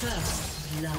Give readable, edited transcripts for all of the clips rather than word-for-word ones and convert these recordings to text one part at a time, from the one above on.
First blood.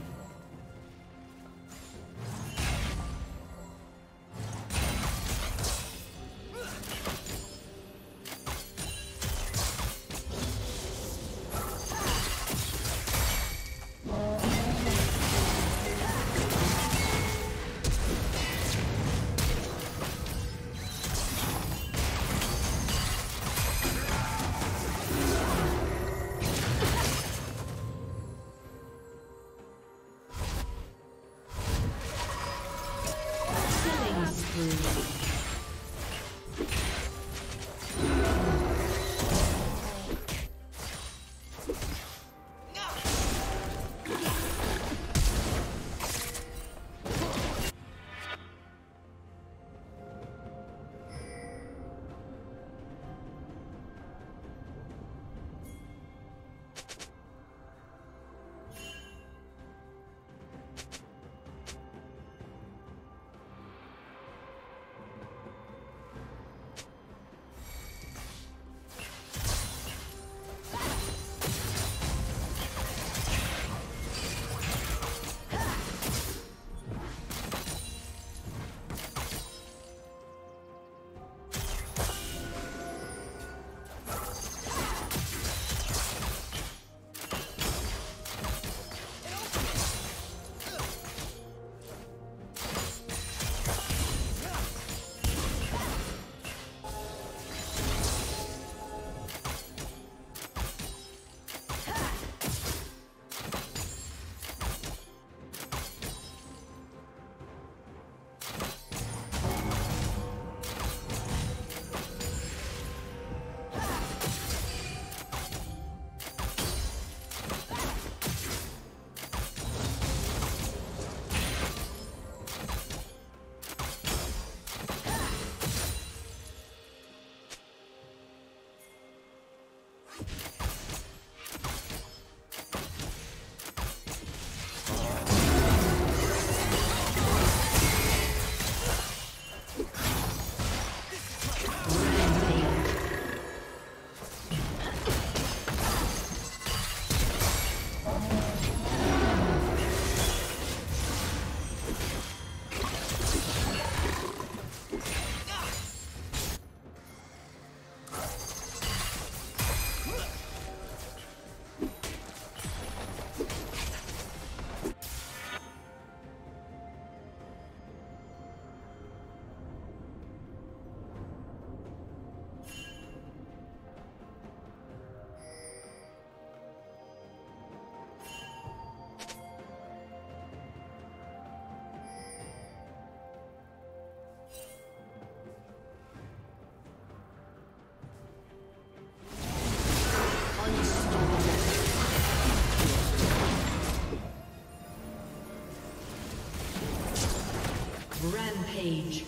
Rampage.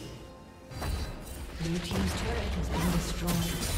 Blue team's turret has been destroyed.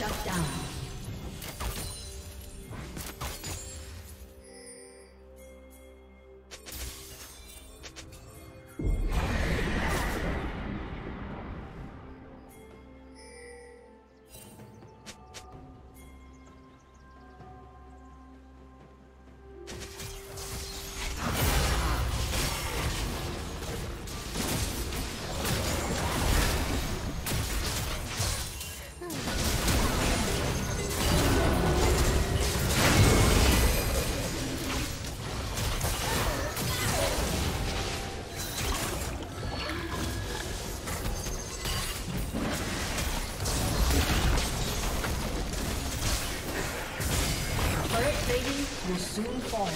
Shut down. Will soon fall.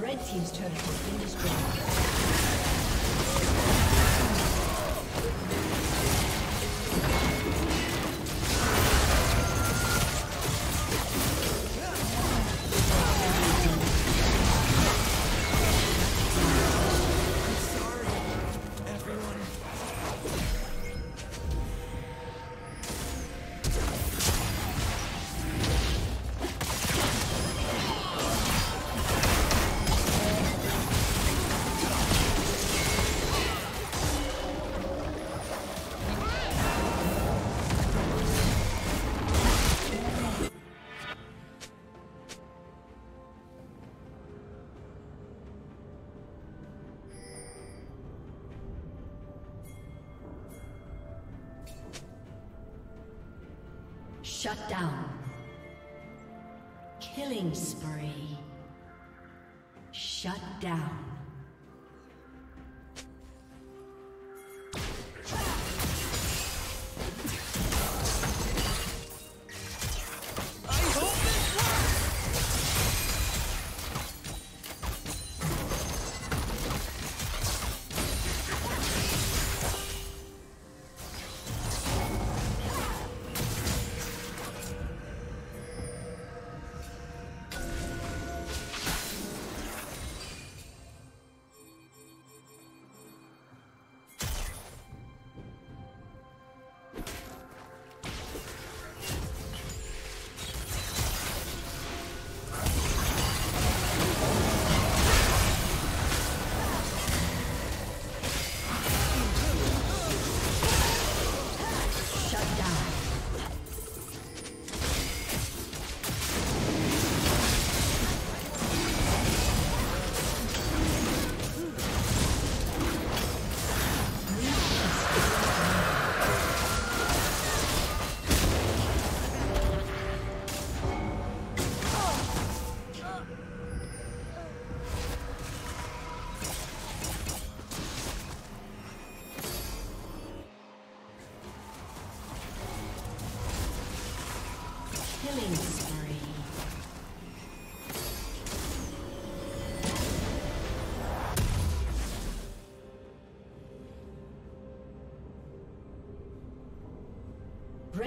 Red team's turret has been destroyed. Shut down. Killing spree. Shut down.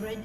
Red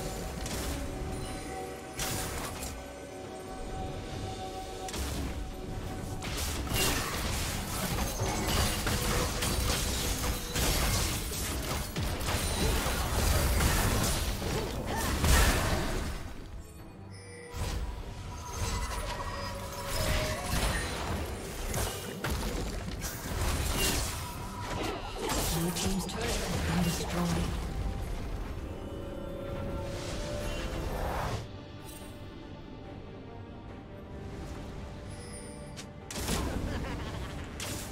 The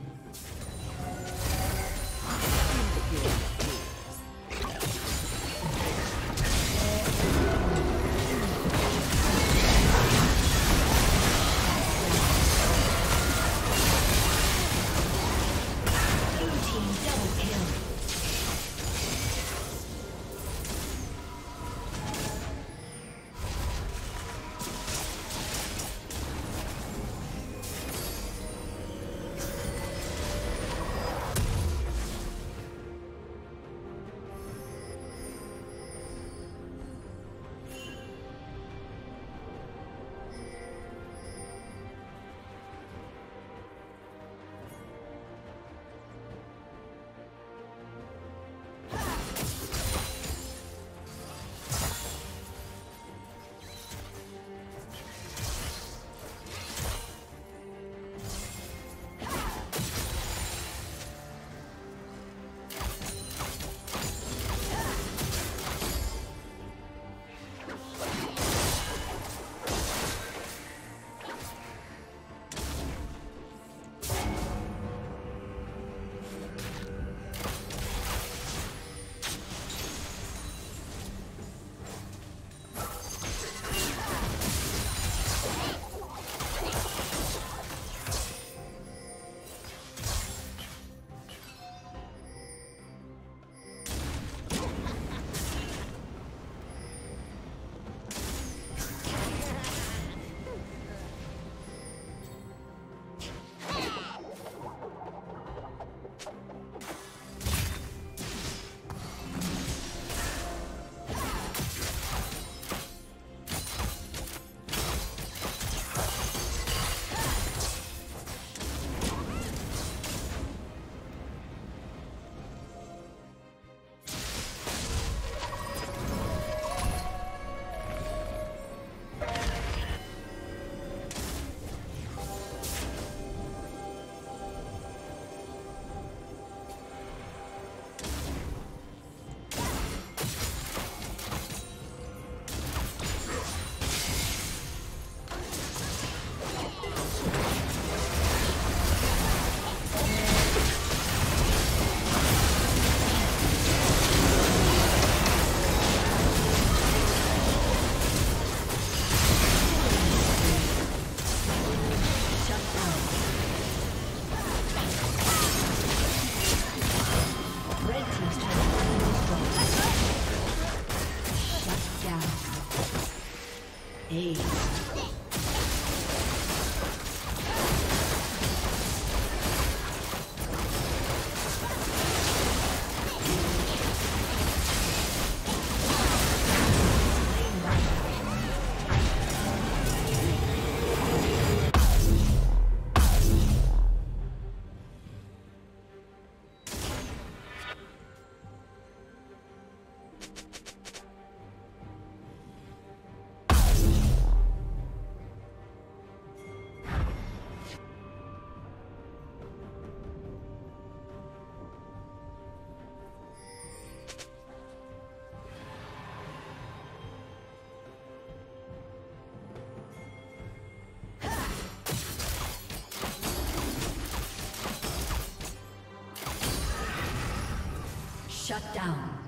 Shut down.